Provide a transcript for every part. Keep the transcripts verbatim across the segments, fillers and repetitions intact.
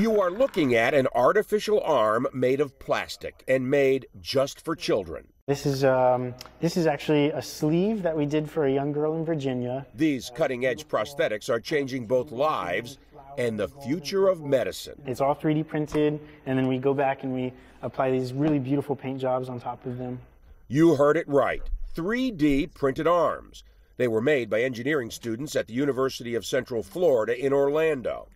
You are looking at an artificial arm made of plastic and made just for children. This is, um, this is actually a sleeve that we did for a young girl in Virginia. These cutting-edge prosthetics are changing both lives and the future of medicine. It's all three D printed, and then we go back and we apply these really beautiful paint jobs on top of them. You heard it right, three D printed arms. They were made by engineering students at the University of Central Florida in Orlando.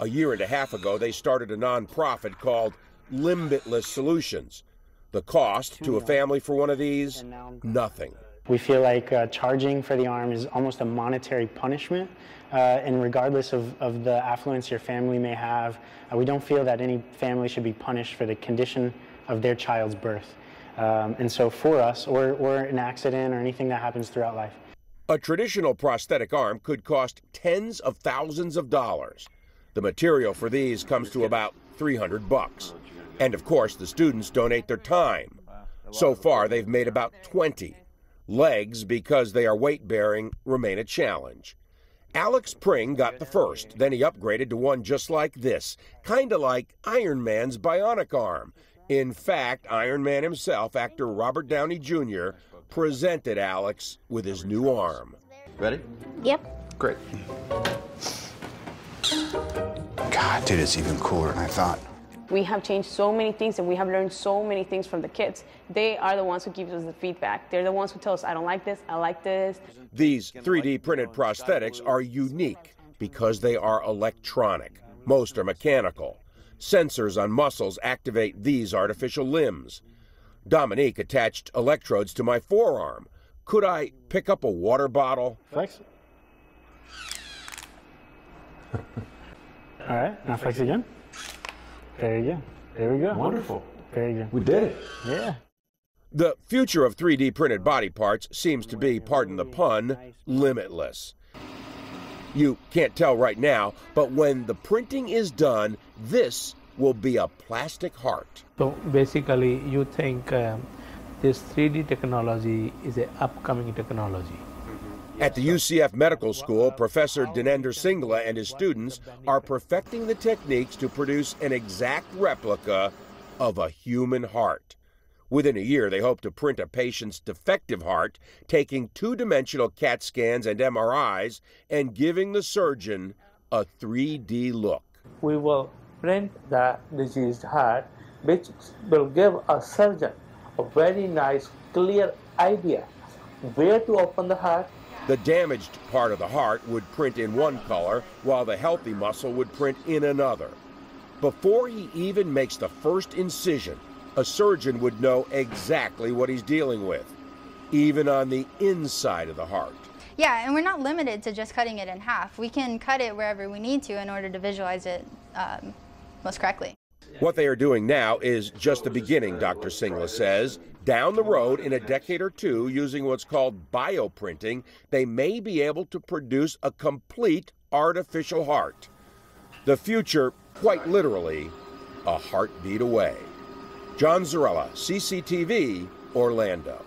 A year and a half ago, they started a nonprofit called Limbitless Solutions. The cost to a family for one of these, nothing. We feel like uh, charging for the arm is almost a monetary punishment, uh, and regardless of, of the affluence your family may have, uh, we don't feel that any family should be punished for the condition of their child's birth. Um, and so for us, or, or an accident or anything that happens throughout life. A traditional prosthetic arm could cost tens of thousands of dollars. The material for these comes to about three hundred bucks. And of course, the students donate their time. So far, they've made about twenty. Legs, because they are weight-bearing, remain a challenge. Alex Pring got the first, then he upgraded to one just like this, kind of like Iron Man's bionic arm. In fact, Iron Man himself, actor Robert Downey Junior, presented Alex with his new arm. Ready? Yep. Great. God, dude, it's even cooler than I thought. We have changed so many things, and we have learned so many things from the kids. They are the ones who give us the feedback. They're the ones who tell us, I don't like this, I like this. These three D printed prosthetics are unique because they are electronic. Most are mechanical. Sensors on muscles activate these artificial limbs. Dominique attached electrodes to my forearm. Could I pick up a water bottle? Flex. All right, now flex again. There you go. There we go. Wonderful. There you go. We did it. Yeah. The future of three D printed body parts seems to be, pardon the pun, limitless. You can't tell right now, but when the printing is done, this will be a plastic heart. So basically, you think um, this three D technology is an upcoming technology. At the U C F Medical School, Professor Dhanender Singla and his students are perfecting the techniques to produce an exact replica of a human heart. Within a year, they hope to print a patient's defective heart, taking two-dimensional C A T scans and M R Is and giving the surgeon a three D look. We will print the diseased heart, which will give a surgeon a very nice, clear idea where to open the heart. The damaged part of the heart would print in one color, while the healthy muscle would print in another. Before he even makes the first incision, a surgeon would know exactly what he's dealing with, even on the inside of the heart. Yeah, and we're not limited to just cutting it in half. We can cut it wherever we need to in order to visualize it um, most correctly. What they are doing now is just the beginning, Doctor Singla says. Down the road, in a decade or two, using what's called bioprinting, they may be able to produce a complete artificial heart. The future, quite literally, a heartbeat away. John Zarella, C C T V, Orlando.